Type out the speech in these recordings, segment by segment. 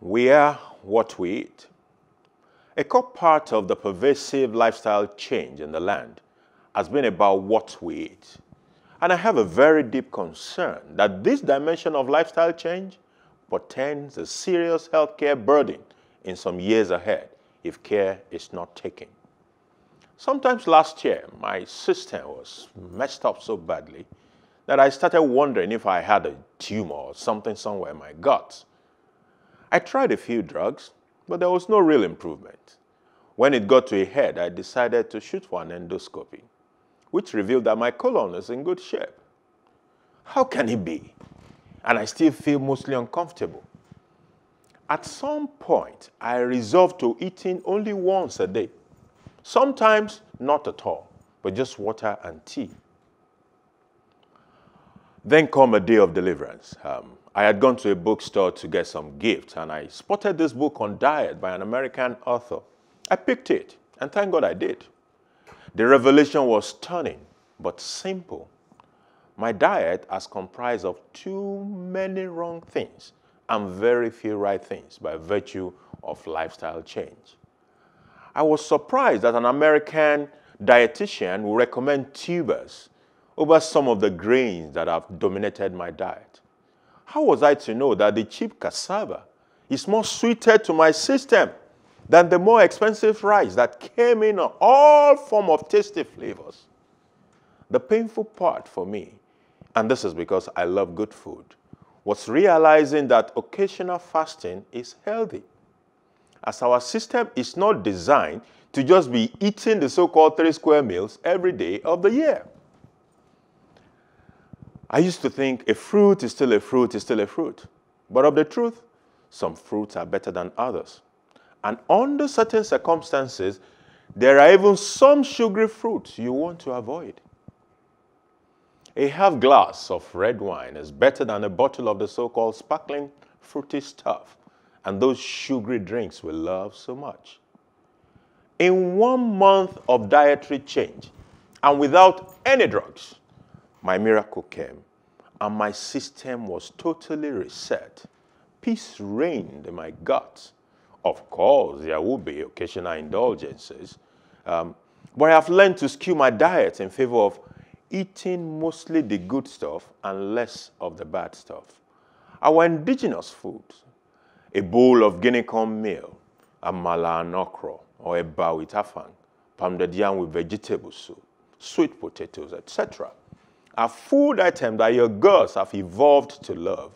We are what we eat. A core part of the pervasive lifestyle change in the land has been about what we eat. And I have a very deep concern that this dimension of lifestyle change portends a serious healthcare burden in some years ahead if care is not taken. Sometimes last year, my system was messed up so badly that I started wondering if I had a tumor or something somewhere in my gut. I tried a few drugs, but there was no real improvement. When it got to a head, I decided to shoot for an endoscopy, which revealed that my colon is in good shape. How can it be? And I still feel mostly uncomfortable. At some point, I resolved to eating only once a day. Sometimes not at all, but just water and tea. Then come a day of deliverance. I had gone to a bookstore to get some gifts, and I spotted this book on diet by an American author. I picked it, and thank God I did. The revelation was stunning, but simple. My diet has comprised of too many wrong things and very few right things by virtue of lifestyle change. I was surprised that an American dietitian would recommend tubers over some of the grains that have dominated my diet. How was I to know that the cheap cassava is more suited to my system than the more expensive rice that came in all forms of tasty flavors? The painful part for me, and this is because I love good food, was realizing that occasional fasting is healthy, as our system is not designed to just be eating the so-called 3 square meals every day of the year. I used to think a fruit is still a fruit is still a fruit. But of the truth, some fruits are better than others. And under certain circumstances, there are even some sugary fruits you want to avoid. A half glass of red wine is better than a bottle of the so-called sparkling fruity stuff and those sugary drinks we love so much. In 1 month of dietary change and without any drugs, my miracle came, and my system was totally reset. Peace reigned in my gut. Of course, there will be occasional indulgences, but I have learned to skew my diet in favor of eating mostly the good stuff and less of the bad stuff. Our indigenous foods, a bowl of guinea corn meal, amala and okra, or eba with afang, pounded yam with vegetable soup, sweet potatoes, etc., are food items that your girls have evolved to love.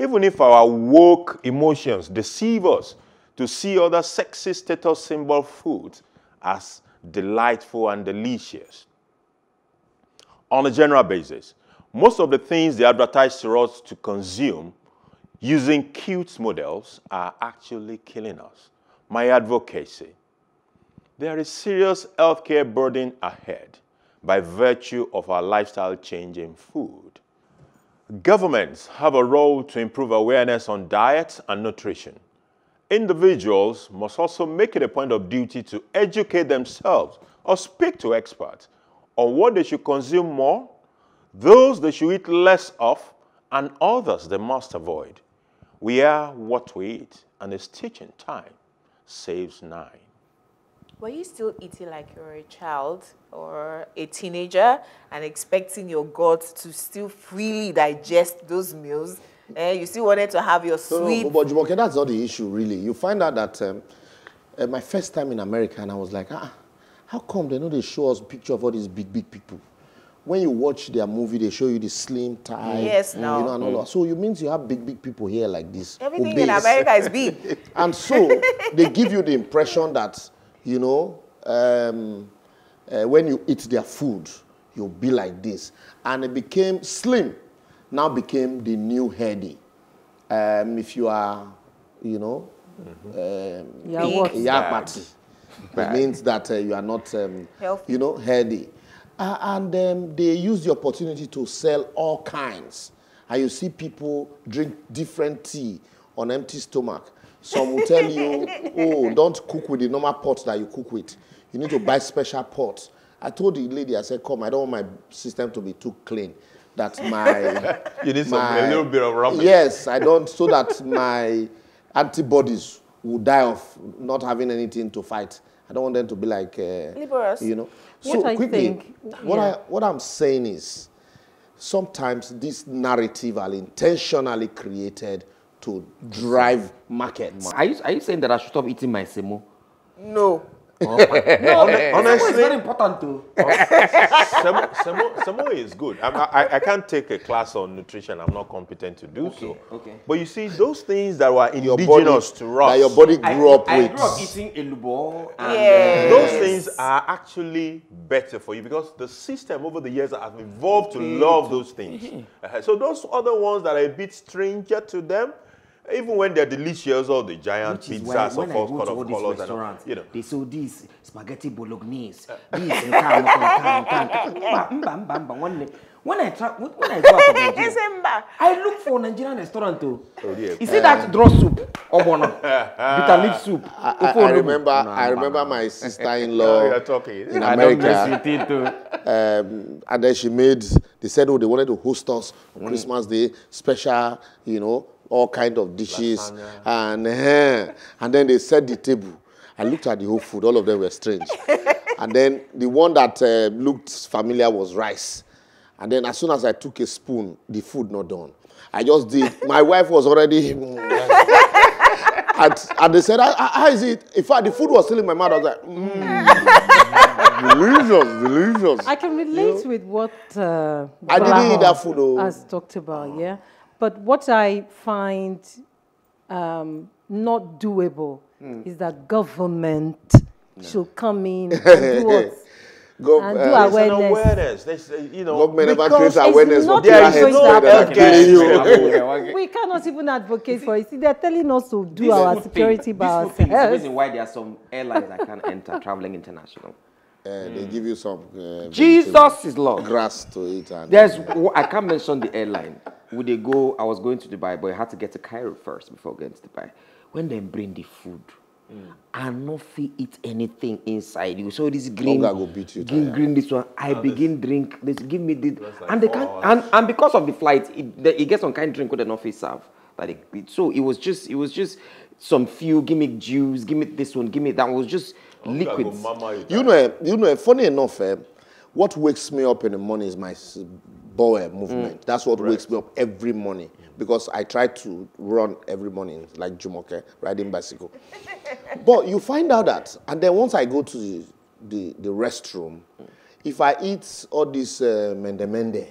Even if our woke emotions deceive us to see other sexy status symbol foods as delightful and delicious. On a general basis, most of the things they advertise to us to consume using cute models are actually killing us. My advocacy: there is serious healthcare burden ahead by virtue of our lifestyle change in food. Governments have a role to improve awareness on diet and nutrition. Individuals must also make it a point of duty to educate themselves or speak to experts on what they should consume more, those they should eat less of, and others they must avoid. We are what we eat, and it's teaching time saves 9. Were you still eating like you were a child or a teenager and expecting your gut to still freely digest those meals? You still wanted to have your sweet... No, but Jumoke, that's not the issue, really. You find out that my first time in America, and I was like, how come they know they show us picture of all these big, big people? When you watch their movie, they show you the slim tie. Yes, no. You know, and all that. So it means you have big, big people here like this. Everything obese. In America is big. And so they give you the impression that, you know, when you eat their food, you'll be like this. And it became slim, now became the new heady. If you are, you know, it means that you are not, you know, heady. And they use the opportunity to sell all kinds. And you see people drink different tea on empty stomach. Some will tell you, oh, don't cook with the normal pots that you cook with. You need to buy special pots. I told the lady, I said, come, I don't want my system to be too clean. That my... You need a little bit of rubbish. Yes, I don't, so that my antibodies will die of not having anything to fight. I don't want them to be like, you know. So what I'm saying is, sometimes this narrative are intentionally created to drive markets. Are you saying that I should stop eating my semo? No. Oh, no, honestly, it's very important too. Semo is good. I can't take a class on nutrition. I'm not competent to do so. Okay. But you see, those things that were indigenous to us, that your body grew up with. I grew up eating elubo. Yes. Those things are actually better for you because the system over the years has evolved to love those things. So those other ones that are a bit stranger to them. Even when they're delicious, all the giant pizzas of all kinds of colors, and you know, they sell this spaghetti bolognese. When I go out of Nigeria, I look for Nigerian restaurant too. Is it that draw soup or bitter leaf soup? I remember my sister-in-law in America, and then she made. They said, oh, they wanted to host us on Christmas Day, special, you know. All kind of dishes, and then they set the table. I looked at the whole food; all of them were strange. And then the one that looked familiar was rice. And then as soon as I took a spoon, the food not done. I just did. My wife was already, and they said, "How is it?" In fact, the food was still in my mouth. I was like, "Delicious, delicious." I can relate with what I didn't eat that food though. As talked about, yeah. But what I find not doable is that government should come in and do what? And do awareness. You know, government never creates awareness. We cannot even advocate for it. See, they're telling us to do our security by ourselves. This is the reason why there are some airlines that can't enter traveling international. They give you some Jesus is Lord grass to eat. And I can't mention the airline. I was going to Dubai, but I had to get to Cairo first before going to Dubai. When they bring the food, and not eat anything inside you. So this green, this one. I begin drink. They give me this, like and they can't. And because of the flight, it gets some kind of drink with an office serve. So it was just some few. Give me juice. Give me this one. Give me that. It was just liquids. You know. Funny enough, what wakes me up in the morning is my Boer movement. That's what wakes me up every morning because I try to run every morning like Jumoke, riding bicycle. But you find out that, and then once I go to the restroom, if I eat all this mende-mende,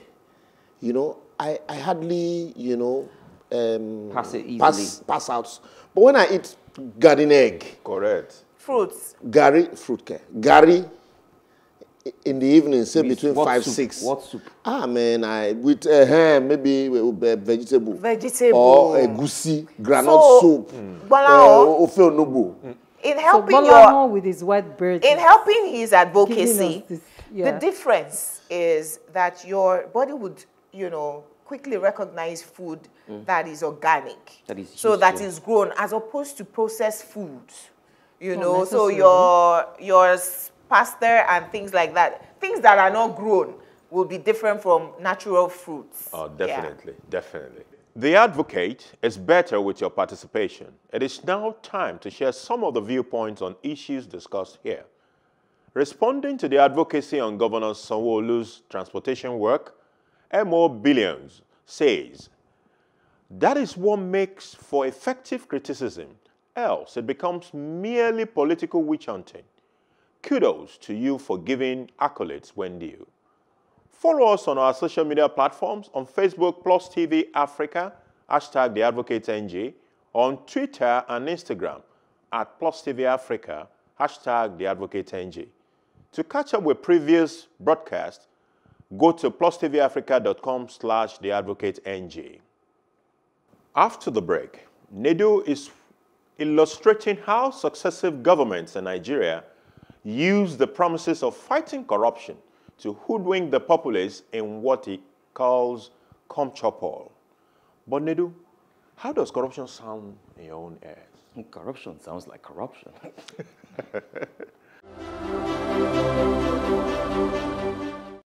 you know, I hardly, you know, pass out. But when I eat garden egg, fruits, gari. In the evening, say between 5 6. What soup? Ah, man, maybe vegetable or a goosey granite soup. Or ofeonubu. In helping his advocacy, the difference is that your body would, you know, quickly recognize food that is organic, that is grown, as opposed to processed food. You know, so your pasta and things like that, things that are not grown will be different from natural fruits. Oh, definitely, definitely. The Advocate is better with your participation. It is now time to share some of the viewpoints on issues discussed here. Responding to the advocacy on Governor Sanwo-Olu's transportation work, MO Billions says, that is what makes for effective criticism, else it becomes merely political witch hunting. Kudos to you for giving accolades when due. Follow us on our social media platforms on Facebook +TV Africa, #TheAdvocateNG, on Twitter and Instagram @+TV Africa, #TheAdvocateNG. To catch up with previous broadcasts, go to plustvafrica.com/theadvocateNG. After the break, Nedu is illustrating how successive governments in Nigeria use the promises of fighting corruption to hoodwink the populace in what he calls Comchopol. But Nedu, how does corruption sound in your own ears? Corruption sounds like corruption.